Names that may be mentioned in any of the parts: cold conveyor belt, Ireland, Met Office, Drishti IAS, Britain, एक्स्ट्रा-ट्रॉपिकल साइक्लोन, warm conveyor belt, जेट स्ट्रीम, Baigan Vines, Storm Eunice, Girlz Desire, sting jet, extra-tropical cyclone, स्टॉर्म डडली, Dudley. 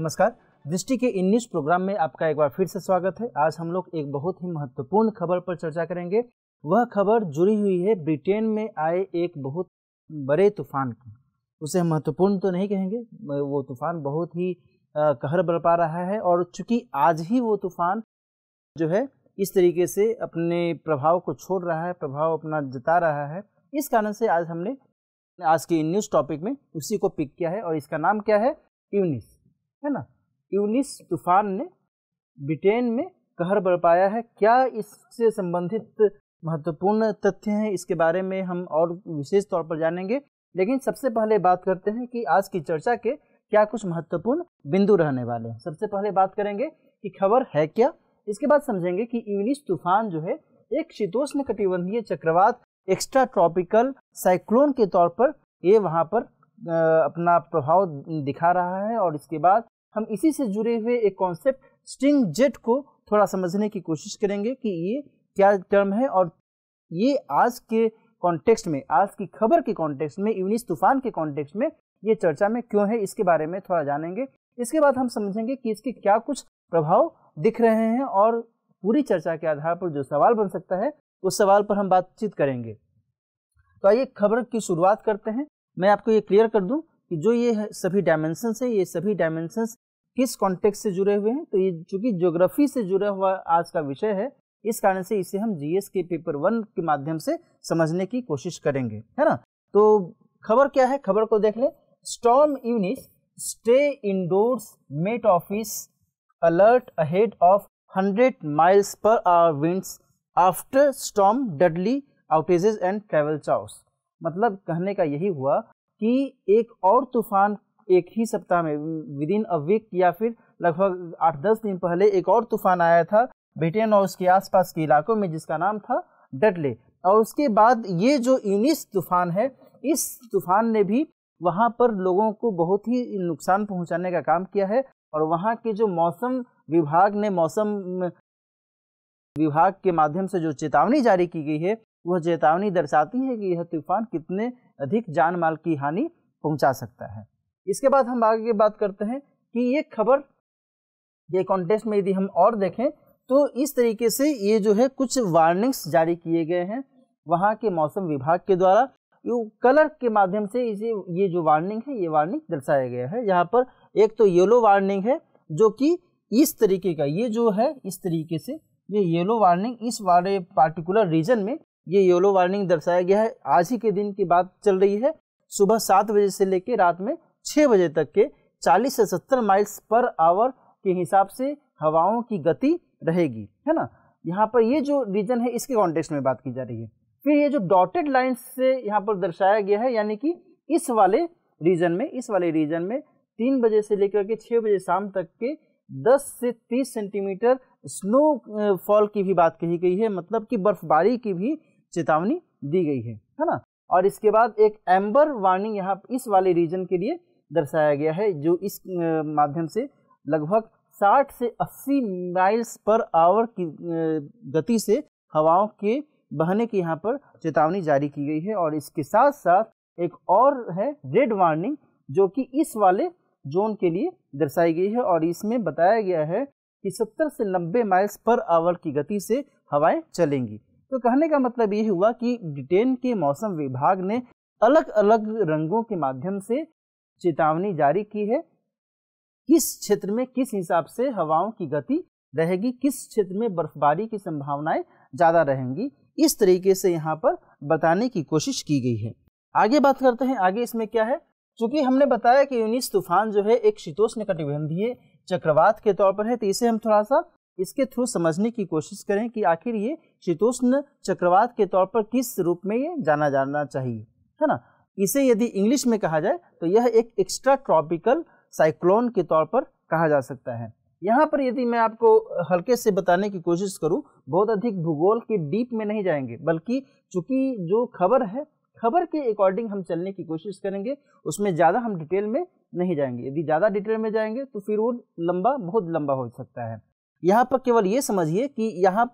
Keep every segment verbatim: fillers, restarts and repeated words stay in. नमस्कार, दृष्टि के उन्नीस प्रोग्राम में आपका एक बार फिर से स्वागत है। आज हम लोग एक बहुत ही महत्वपूर्ण खबर पर चर्चा करेंगे। वह खबर जुड़ी हुई है ब्रिटेन में आए एक बहुत बड़े तूफान की। उसे हम महत्वपूर्ण तो नहीं कहेंगे, वो तूफान बहुत ही कहर बरपा रहा है और चूंकि आज ही वो तूफान जो है इस तरीके से अपने प्रभाव को छोड़ रहा है, प्रभाव अपना जता रहा है, इस कारण से आज हमने आज की न्यूज़ टॉपिक में उसी को पिक किया है और इसका नाम क्या है, यूनिस, है ना। यूनिस तूफान ने ब्रिटेन में कहर बरपाया है। क्या इससे संबंधित महत्वपूर्ण तथ्य हैं, इसके बारे में हम और विशेष तौर पर जानेंगे, लेकिन सबसे पहले बात करते हैं कि आज की चर्चा के क्या कुछ महत्वपूर्ण बिंदु रहने वाले हैं। सबसे पहले बात करेंगे कि खबर है क्या, इसके बाद समझेंगे कि यूनिस तूफान जो है एक शीतोष्ण कटिबंधीय चक्रवात एक्स्ट्रा-ट्रॉपिकल साइक्लोन के तौर पर ये वहाँ पर आ, अपना प्रभाव दिखा रहा है और इसके बाद हम इसी से जुड़े हुए एक कॉन्सेप्ट स्टिंग जेट को थोड़ा समझने की कोशिश करेंगे कि ये क्या टर्म है और ये आज के कॉन्टेक्स्ट में, आज की खबर के कॉन्टेक्स्ट में, यूनिस तूफान के कॉन्टेक्स्ट में ये चर्चा में क्यों है, इसके बारे में थोड़ा जानेंगे। इसके बाद हम समझेंगे कि इसके क्या कुछ प्रभाव दिख रहे हैं और पूरी चर्चा के आधार पर जो सवाल बन सकता है उस सवाल पर हम बातचीत करेंगे। तो आइए खबर की शुरुआत करते हैं। मैं आपको ये क्लियर कर दूं कि जो ये सभी डायमेंशंस हैं, ये सभी डायमेंशंस किस कॉन्टेक्स्ट से जुड़े हुए हैं। तो ये चूँकि ज्योग्राफी से जुड़ा हुआ आज का विषय है, इस कारण से इसे हम जीएस के पेपर वन के माध्यम से समझने की कोशिश करेंगे, है ना। तो खबर क्या है, खबर को देख लें। Storm Eunice stay indoors, Met Office alert ahead of hundred miles per hour winds after स्टॉर्म डडली outages and travel chaos. मतलब कहने का यही हुआ कि एक और तूफान एक ही सप्ताह में, विद इन अ वीक या फिर लगभग आठ दस दिन पहले एक और तूफान आया था ब्रिटेन और उसके आसपास के इलाकों में जिसका नाम था डडले। और उसके बाद ये जो यूनिस तूफान है, इस तूफान ने भी वहाँ पर लोगों को बहुत ही नुकसान पहुँचाने का काम किया है और वहाँ के जो मौसम विभाग ने, मौसम विभाग के माध्यम से जो चेतावनी जारी की गई है, वह चेतावनी दर्शाती है कि यह तूफान कितने अधिक जान माल की हानि पहुंचा सकता है। इसके बाद हम आगे बात करते हैं कि ये खबर ये कॉन्टेक्स्ट में यदि हम और देखें तो इस तरीके से ये जो है कुछ वार्निंग्स जारी किए गए हैं वहाँ के मौसम विभाग के द्वारा। ये कलर के माध्यम से इसे ये जो वार्निंग है, ये वार्निंग दर्शाया गया है। यहाँ पर एक तो येलो वार्निंग है जो कि इस तरीके का, ये जो है इस तरीके से ये येलो वार्निंग इस वाले पार्टिकुलर रीजन में ये येलो वार्निंग दर्शाया गया है। आज ही के दिन की बात चल रही है, सुबह सात बजे से लेकर रात में छः बजे तक के चालीस से सत्तर माइल्स पर आवर के हिसाब से हवाओं की गति रहेगी, है ना। यहाँ पर ये जो रीजन है इसके कॉन्टेक्स्ट में बात की जा रही है। फिर ये जो डॉटेड लाइन्स से यहाँ पर दर्शाया गया है, यानी कि इस वाले रीजन में, इस वाले रीजन में तीन बजे से लेकर के छः बजे शाम तक के दस से तीस सेंटीमीटर स्नो फॉल की भी बात कही गई है, मतलब कि बर्फबारी की भी चेतावनी दी गई है, है ना। और इसके बाद एक एम्बर वार्निंग यहाँ इस वाले रीजन के लिए दर्शाया गया है जो इस माध्यम से लगभग साठ से अस्सी माइल्स पर आवर की गति से हवाओं के बहने की यहाँ पर चेतावनी जारी की गई है। और इसके साथ साथ एक और है रेड वार्निंग जो कि इस वाले जोन के लिए दर्शाई गई है और इसमें बताया गया है कि सत्तर से नब्बे माइल्स पर आवर की गति से हवाएं चलेंगी। तो कहने का मतलब ये हुआ कि ब्रिटेन के मौसम विभाग ने अलग अलग रंगों के माध्यम से चेतावनी जारी की है किस क्षेत्र में किस हिसाब से हवाओं की गति रहेगी, किस क्षेत्र में बर्फबारी की संभावनाएं ज़्यादा रहेंगी, इस तरीके से यहाँ पर बताने की कोशिश की गई है। आगे बात करते हैं, आगे इसमें क्या है। चूँकि हमने बताया कि यूनिस तूफान जो है एक शीतोष्ण कटिबंधीय चक्रवात के तौर पर है, तो इसे हम थोड़ा सा इसके थ्रू समझने की कोशिश करें कि आखिर ये शीतोष्ण चक्रवात के तौर पर किस रूप में ये जाना जाना चाहिए, है ना। इसे यदि इंग्लिश में कहा जाए तो यह एक एक्स्ट्रा ट्रॉपिकल साइक्लोन के तौर पर कहा जा सकता है। यहाँ पर यदि मैं आपको हल्के से बताने की कोशिश करूँ, बहुत अधिक भूगोल के डीप में नहीं जाएंगे, बल्कि चूँकि जो खबर है, खबर के अकॉर्डिंग हम चलने की कोशिश करेंगे, उसमें ज़्यादा हम डिटेल में नहीं जाएंगे। यदि ज़्यादा डिटेल में जाएंगे तो फिर वो लंबा, बहुत लंबा हो सकता है। यहाँ पर केवल ये समझिए कि यहाँ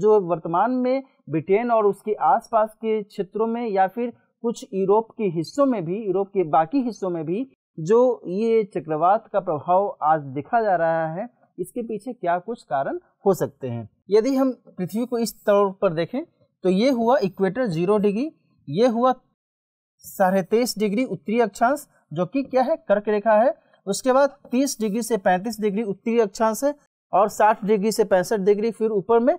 जो वर्तमान में ब्रिटेन और उसके आसपास के क्षेत्रों में या फिर कुछ यूरोप के हिस्सों में भी, यूरोप के बाकी हिस्सों में भी जो ये चक्रवात का प्रभाव आज देखा जा रहा है, इसके पीछे क्या कुछ कारण हो सकते हैं। यदि हम पृथ्वी को इस तौर पर देखें तो ये हुआ इक्वेटर जीरो डिग्री, ये हुआ साढ़े तेईस डिग्री उत्तरी अक्षांश जो कि क्या है कर्क रेखा है, उसके बाद तीस डिग्री से पैंतीस डिग्री उत्तरी अक्षांश है और साठ डिग्री से पैंसठ डिग्री फिर ऊपर में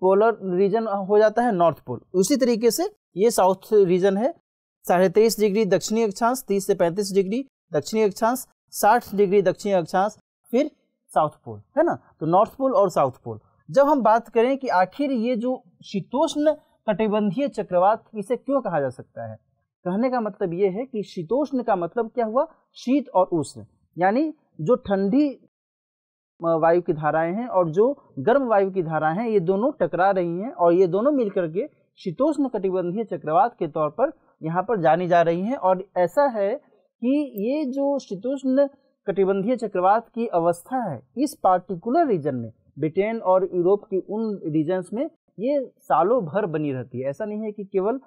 पोलर रीजन हो जाता है नॉर्थ पोल। उसी तरीके से ये साउथ रीजन है, साढ़े तेईस डिग्री दक्षिणी अक्षांश, तीस से पैंतीस डिग्री दक्षिणी अक्षांश, साठ डिग्री दक्षिणी अक्षांश, फिर साउथ पोल है ना। तो नॉर्थ पोल और साउथ पोल। जब हम बात करें कि आखिर ये जो शीतोष्ण कटिबंधीय चक्रवात इसे क्यों कहा जा सकता है, कहने का मतलब ये है कि शीतोष्ण का मतलब क्या हुआ, शीत और उष्ण, यानी जो ठंडी वायु की धाराएं हैं और जो गर्म वायु की धाराएं हैं ये दोनों टकरा रही हैं और ये दोनों मिलकर के शीतोष्ण कटिबंधीय चक्रवात के तौर पर यहाँ पर जानी जा रही हैं। और ऐसा है कि ये जो शीतोष्ण कटिबंधीय चक्रवात की अवस्था है इस पार्टिकुलर रीजन में, ब्रिटेन और यूरोप की उन रीजन्स में ये सालों भर बनी रहती है। ऐसा नहीं है कि केवल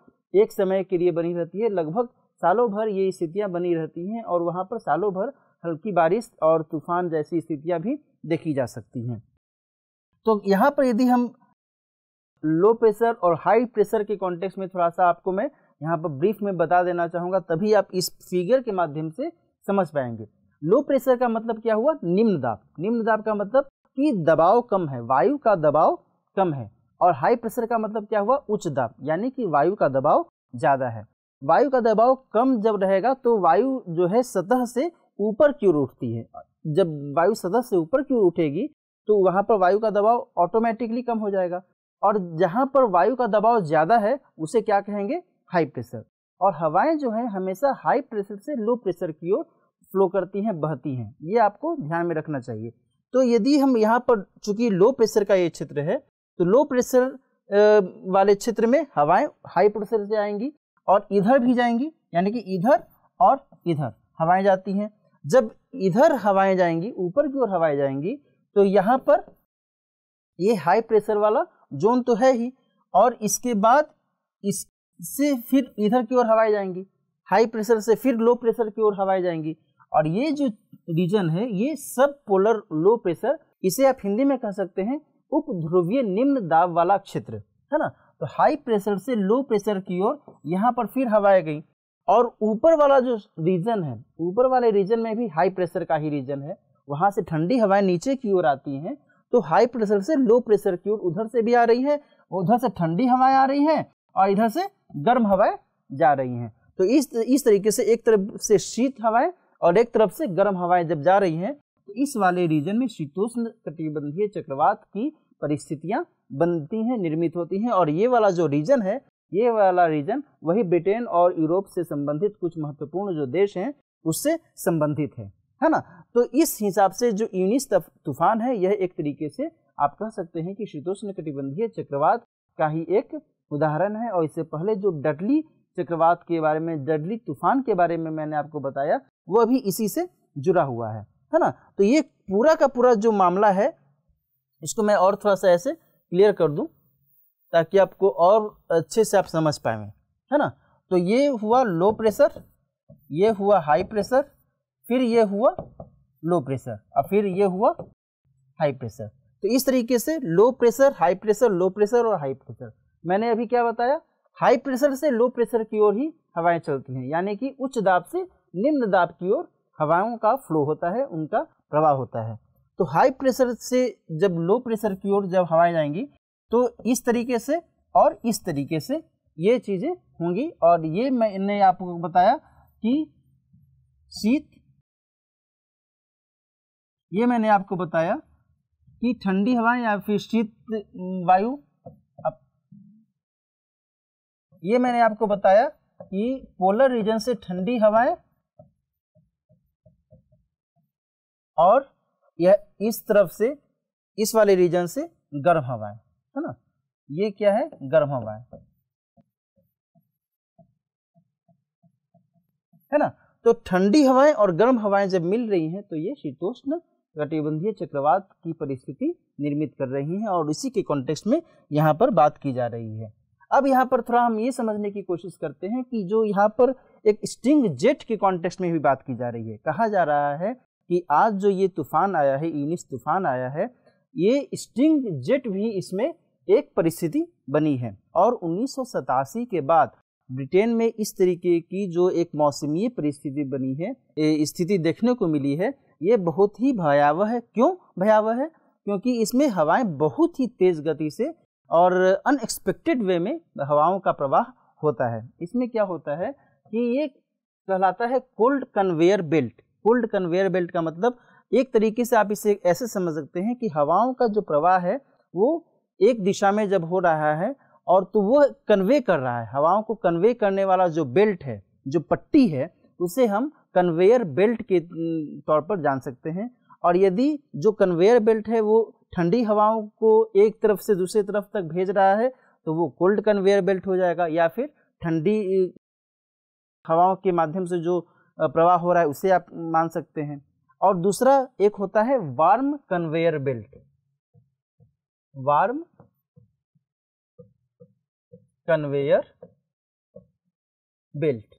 एक समय के लिए बनी रहती है, लगभग सालों भर ये स्थितियाँ बनी रहती हैं और वहाँ पर सालों भर हल्की बारिश और तूफान जैसी स्थितियाँ भी देखी जा सकती हैं। तो यहाँ पर यदि हम लो प्रेशर और हाई प्रेशर के कॉन्टेक्स्ट में थोड़ा सा आपको मैं यहाँ पर ब्रीफ में बता देना चाहूँगा, तभी आप इस फिगर के माध्यम से समझ पाएंगे। लो प्रेशर का मतलब क्या हुआ, निम्न दाब। निम्न दाब का मतलब कि दबाव कम है, वायु का दबाव कम है। और हाई प्रेशर का मतलब क्या हुआ, उच्च दाब, यानी कि वायु का दबाव ज़्यादा है। वायु का दबाव कम जब रहेगा तो वायु जो है सतह से ऊपर की ओर उठती है। जब वायु सतह से ऊपर की ओर उठेगी तो वहाँ पर वायु का दबाव ऑटोमेटिकली कम हो जाएगा। और जहाँ पर वायु का दबाव ज़्यादा है उसे क्या कहेंगे, हाई प्रेशर। और हवाएं जो है हमेशा हाई प्रेशर से लो प्रेशर की ओर फ्लो करती हैं, बहती हैं, ये आपको ध्यान में रखना चाहिए। तो यदि हम यहाँ पर, चूंकि लो प्रेशर का ये क्षेत्र है, तो लो प्रेशर वाले क्षेत्र में हवाएं हाई प्रेशर से आएंगी और इधर भी जाएंगी, यानी कि इधर और इधर हवाएं जाती हैं। जब इधर हवाएं जाएंगी, ऊपर की ओर हवाएं जाएंगी, तो यहाँ पर ये हाई प्रेशर वाला जोन तो है ही, और इसके बाद इससे फिर इधर की ओर हवाएं जाएंगी, हाई प्रेशर से फिर लो प्रेशर की ओर हवाएं जाएंगी। और ये जो रीजन है ये सब पोलर लो प्रेशर, इसे आप हिंदी में कह सकते हैं उपध्रुवीय निम्न दाब वाला क्षेत्र, है ना। तो हाई प्रेशर से लो प्रेशर की ओर यहाँ पर फिर हवाएं गई। और ऊपर वाला जो रीजन है, ऊपर वाले रीजन में भी हाई प्रेशर का ही रीजन है, वहाँ से ठंडी हवाएं नीचे की ओर आती हैं। तो हाई प्रेशर से लो प्रेशर की ओर उधर से भी आ रही है, उधर से ठंडी हवाएं आ रही हैं और इधर से गर्म हवाएं जा रही हैं। तो इस इस तरीके से एक तरफ से शीत हवाएं और एक तरफ से गर्म हवाएं जब जा रही हैं, तो इस वाले रीजन में शीतोष्ण कटिबंधीय चक्रवात की परिस्थितियां बनती हैं, निर्मित होती हैं। और ये वाला जो रीजन है, ये वाला रीजन वही ब्रिटेन और यूरोप से संबंधित कुछ महत्वपूर्ण जो देश हैं उससे संबंधित है, है ना। तो इस हिसाब से जो यूनिस तूफान है यह एक तरीके से आप कह सकते हैं कि शीतोष्ण कटिबंधीय चक्रवात का ही एक उदाहरण है। और इससे पहले जो डडली चक्रवात के बारे में, डडली तूफान के बारे में मैंने आपको बताया, वो भी इसी से जुड़ा हुआ है, है ना। तो ये पूरा का पूरा जो मामला है इसको मैं और थोड़ा सा ऐसे क्लियर कर दूं ताकि आपको और अच्छे से आप समझ पाएंगे, है ना। तो ये हुआ लो प्रेशर, ये हुआ हाई प्रेशर, फिर ये हुआ लो प्रेशर और फिर ये हुआ हाई प्रेशर। तो इस तरीके से low pressure, high pressure, low pressure और हाई प्रेशर। मैंने अभी क्या बताया, हाई प्रेशर से लो प्रेशर की ओर ही हवाएं चलती हैं, यानी कि उच्च दाब से निम्न दाब की ओर हवाओं का फ्लो होता है, उनका प्रवाह होता है। तो हाई प्रेशर से जब लो प्रेशर की ओर जब हवाएं जाएंगी तो इस तरीके से और इस तरीके से ये चीज़ें होंगी। और ये मैंने आपको बताया कि शीत, ये मैंने आपको बताया कि ठंडी हवाएं या फिर शीत वायु, ये मैंने आपको बताया कि पोलर रीजन से ठंडी हवाएं और यह इस तरफ से इस वाले रीजन से गर्म हवाएं, है ना। ये क्या है, गर्म हवाएं, है ना। तो ठंडी हवाएं और गर्म हवाएं जब मिल रही हैं तो ये शीतोष्ण कटिबंधीय चक्रवात की परिस्थिति निर्मित कर रही हैं और इसी के कॉन्टेक्स्ट में यहाँ पर बात की जा रही है। अब यहाँ पर थोड़ा हम ये समझने की कोशिश करते हैं कि जो यहाँ पर एक स्टिंग जेट के कॉन्टेक्स्ट में भी बात की जा रही है, कहा जा रहा है कि आज जो ये तूफान आया है, यूनिस तूफान आया है, ये स्टिंग जेट भी इसमें एक परिस्थिति बनी है। और उन्नीस सौ सतासी के बाद ब्रिटेन में इस तरीके की जो एक मौसमी परिस्थिति बनी है, स्थिति देखने को मिली है, ये बहुत ही भयावह है। क्यों भयावह है? क्योंकि इसमें हवाएं बहुत ही तेज गति से और अनएक्सपेक्टेड वे में हवाओं का प्रवाह होता है। इसमें क्या होता है कि ये कहलाता है cold conveyor belt. Cold conveyor belt का मतलब एक तरीके से आप इसे ऐसे समझ सकते हैं कि हवाओं का जो प्रवाह है वो एक दिशा में जब हो रहा है और तो वो कन्वे कर रहा है, हवाओं को कन्वे करने वाला जो बेल्ट है, जो पट्टी है, उसे हम कन्वेयर बेल्ट के तौर पर जान सकते हैं। और यदि जो कन्वेयर बेल्ट है वो ठंडी हवाओं को एक तरफ से दूसरी तरफ तक भेज रहा है तो वो कोल्ड कन्वेयर बेल्ट हो जाएगा, या फिर ठंडी हवाओं के माध्यम से जो प्रवाह हो रहा है उसे आप मान सकते हैं। और दूसरा एक होता है warm conveyor belt. Warm conveyor belt,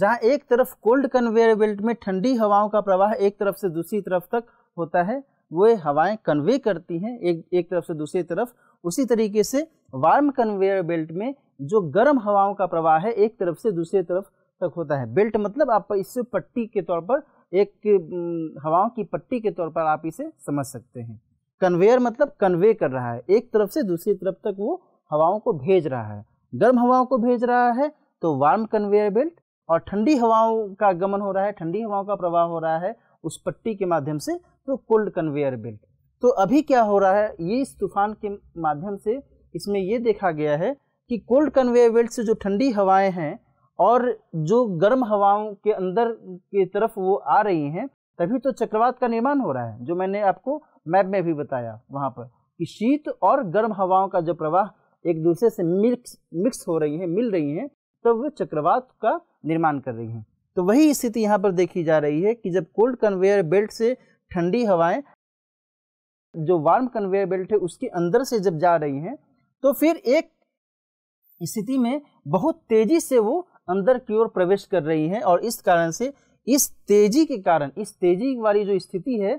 जहां एक तरफ कोल्ड कन्वेयर बेल्ट में ठंडी हवाओं का प्रवाह एक तरफ से दूसरी तरफ तक होता है, वे हवाएं कन्वे करती हैं एक एक तरफ से दूसरी तरफ। उसी तरीके से वार्म कन्वेयर बेल्ट में जो गर्म हवाओं का प्रवाह है एक तरफ से दूसरी तरफ तक होता है। बेल्ट मतलब आप इससे पट्टी के तौर पर, एक हवाओं की पट्टी के तौर पर आप इसे समझ सकते हैं। कन्वेयर मतलब कन्वे कर रहा है, एक तरफ से दूसरी तरफ तक वो हवाओं को भेज रहा है। गर्म हवाओं को भेज रहा है तो वार्म कन्वेयर बेल्ट, और ठंडी हवाओं का गमन हो रहा है, ठंडी हवाओं का प्रवाह हो रहा है उस पट्टी के माध्यम से, तो कोल्ड कन्वेयर बेल्ट। तो अभी क्या हो रहा है, ये इस तूफान के माध्यम से इसमें ये देखा गया है कि कोल्ड कन्वेयर बेल्ट से जो ठंडी हवाएं हैं और जो गर्म हवाओं के अंदर की तरफ वो आ रही हैं, तभी तो चक्रवात का निर्माण हो रहा है, जो मैंने आपको मैप में भी बताया वहाँ पर कि शीत और गर्म हवाओं का जो प्रवाह एक दूसरे से मिक्स मिक्स हो रही है, मिल रही हैं, तो वो चक्रवात का निर्माण कर रही हैं। तो वही स्थिति यहाँ पर देखी जा रही है कि जब कोल्ड कन्वेयर बेल्ट से ठंडी हवाएं जो वार्म कन्वेयर बेल्ट है उसके अंदर से जब जा रही हैं, तो फिर एक स्थिति में बहुत तेजी से वो अंदर की ओर प्रवेश कर रही हैं। और इस कारण से, इस तेजी के कारण, इस तेजी वाली जो स्थिति है,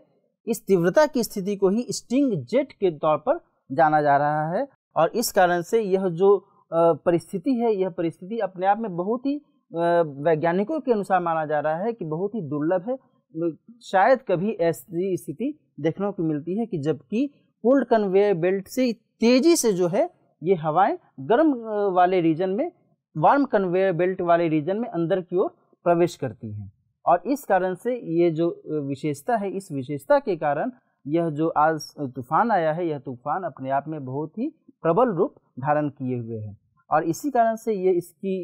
इस तीव्रता की स्थिति को ही स्टिंग जेट के तौर पर जाना जा रहा है। और इस कारण से यह जो परिस्थिति है, यह परिस्थिति अपने आप में बहुत ही वैज्ञानिकों के अनुसार माना जा रहा है कि बहुत ही दुर्लभ है, शायद कभी ऐसी स्थिति देखने को मिलती है कि जबकि कोल्ड कन्वेयर बेल्ट से तेजी से जो है ये हवाएं गर्म वाले रीजन में, वार्म कन्वेयर बेल्ट वाले रीजन में अंदर की ओर प्रवेश करती हैं। और इस कारण से ये जो विशेषता है, इस विशेषता के कारण यह जो आज तूफान आया है, यह तूफान अपने आप में बहुत ही प्रबल रूप धारण किए हुए है। और इसी कारण से ये, इसकी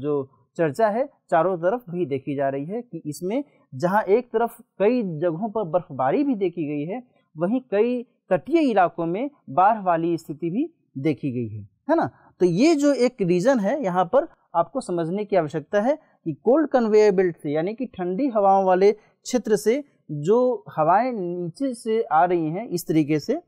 जो चर्चा है चारों तरफ भी देखी जा रही है कि इसमें जहां एक तरफ कई जगहों पर बर्फबारी भी देखी गई है, वहीं कई तटीय इलाकों में बाढ़ वाली स्थिति भी देखी गई है, है ना। तो ये जो एक रीजन है, यहाँ पर आपको समझने की आवश्यकता है कि कोल्ड कन्वेयर बेल्ट से, यानी कि ठंडी हवाओं वाले क्षेत्र से जो हवाएं नीचे से आ रही हैं, इस तरीके से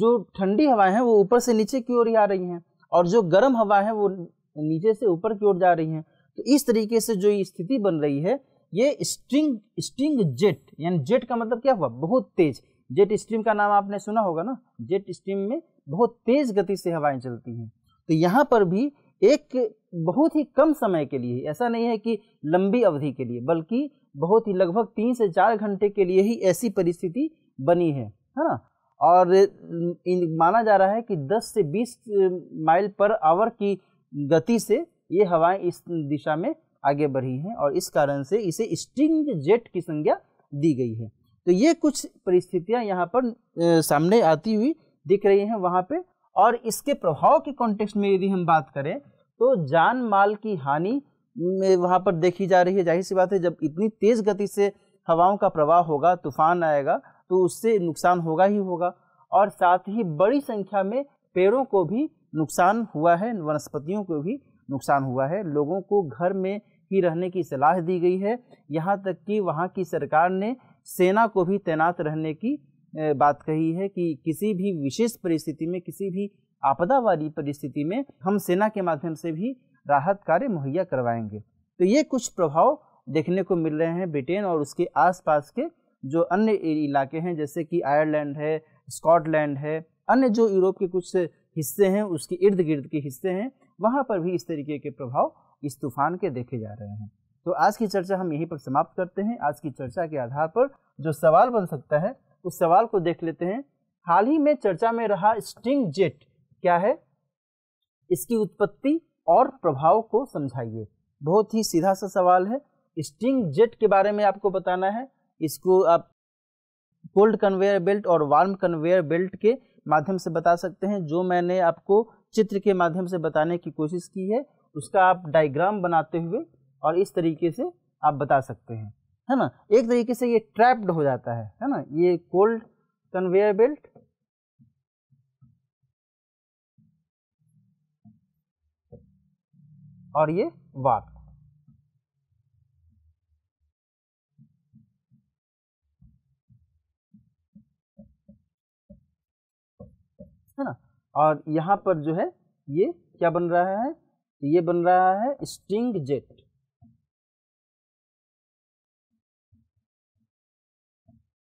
जो ठंडी हवाएं हैं वो ऊपर से नीचे की ओर ही आ रही हैं, और जो गर्म हवा है वो नीचे से ऊपर की ओर जा रही हैं। तो इस तरीके से जो ये स्थिति बन रही है, ये स्टिंग स्टिंग जेट, यानी जेट का मतलब क्या हुआ, बहुत तेज। जेट स्ट्रीम का नाम आपने सुना होगा ना, जेट स्ट्रीम में बहुत तेज गति से हवाएं चलती हैं। तो यहाँ पर भी एक बहुत ही कम समय के लिए, ऐसा नहीं है कि लंबी अवधि के लिए, बल्कि बहुत ही लगभग तीन से चार घंटे के लिए ही ऐसी परिस्थिति बनी है, है ना। और इन, माना जा रहा है कि दस से बीस माइल पर आवर की गति से ये हवाएं इस दिशा में आगे बढ़ी हैं, और इस कारण से इसे स्टिंग जेट की संज्ञा दी गई है। तो ये कुछ परिस्थितियां यहाँ पर ए, सामने आती हुई दिख रही हैं वहाँ पे। और इसके प्रभाव के कॉन्टेक्स्ट में यदि हम बात करें तो जान माल की हानि में वहाँ पर देखी जा रही है। जाहिर सी बात है, जब इतनी तेज़ गति से हवाओं का प्रवाह होगा, तूफान आएगा, तो उससे नुकसान होगा ही होगा। और साथ ही बड़ी संख्या में पेड़ों को भी नुकसान हुआ है, वनस्पतियों को भी नुकसान हुआ है। लोगों को घर में ही रहने की सलाह दी गई है, यहाँ तक कि वहाँ की सरकार ने सेना को भी तैनात रहने की बात कही है कि किसी भी विशेष परिस्थिति में, किसी भी आपदा वाली परिस्थिति में हम सेना के माध्यम से भी राहत कार्य मुहैया करवाएंगे। तो ये कुछ प्रभाव देखने को मिल रहे हैं ब्रिटेन और उसके आसपास के जो अन्य इलाके हैं, जैसे कि आयरलैंड है, स्कॉटलैंड है, अन्य जो यूरोप के कुछ हिस्से हैं, उसके इर्द गिर्द के हिस्से हैं, वहाँ पर भी इस तरीके के प्रभाव इस तूफान के देखे जा रहे हैं। तो आज की चर्चा हम यहीं पर समाप्त करते हैं। आज की चर्चा के आधार पर जो सवाल बन सकता है उस सवाल को देख लेते हैं। हाल ही में चर्चा में रहा स्टिंग जेट क्या है, इसकी उत्पत्ति और प्रभाव को समझाइए। बहुत ही सीधा सा सवाल है। स्टिंग जेट के बारे में आपको बताना है। इसको आप कोल्ड कन्वेयर बेल्ट और वार्म कन्वेयर बेल्ट के माध्यम से बता सकते हैं। जो मैंने आपको चित्र के माध्यम से बताने की कोशिश की है उसका आप डायग्राम बनाते हुए और इस तरीके से आप बता सकते हैं, है ना। एक तरीके से ये ट्रैप्ड हो जाता है है ना। ये कोल्ड कन्वेयर बेल्ट और ये वार्म। और यहाँ पर जो है ये क्या बन रहा है, ये बन रहा है स्टिंग जेट।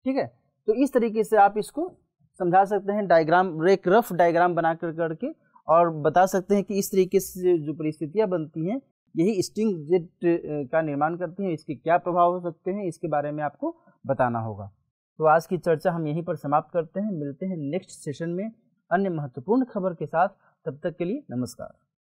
ठीक है, तो इस तरीके से आप इसको समझा सकते हैं। डायग्राम, एक रफ डायग्राम बना कर करके और बता सकते हैं कि इस तरीके से जो परिस्थितियां बनती हैं यही स्टिंग जेट का निर्माण करती हैं। इसके क्या प्रभाव हो सकते हैं इसके बारे में आपको बताना होगा। तो आज की चर्चा हम यहीं पर समाप्त करते हैं। मिलते हैं नेक्स्ट सेशन में अन्य महत्वपूर्ण खबर के साथ। तब तक के लिए नमस्कार।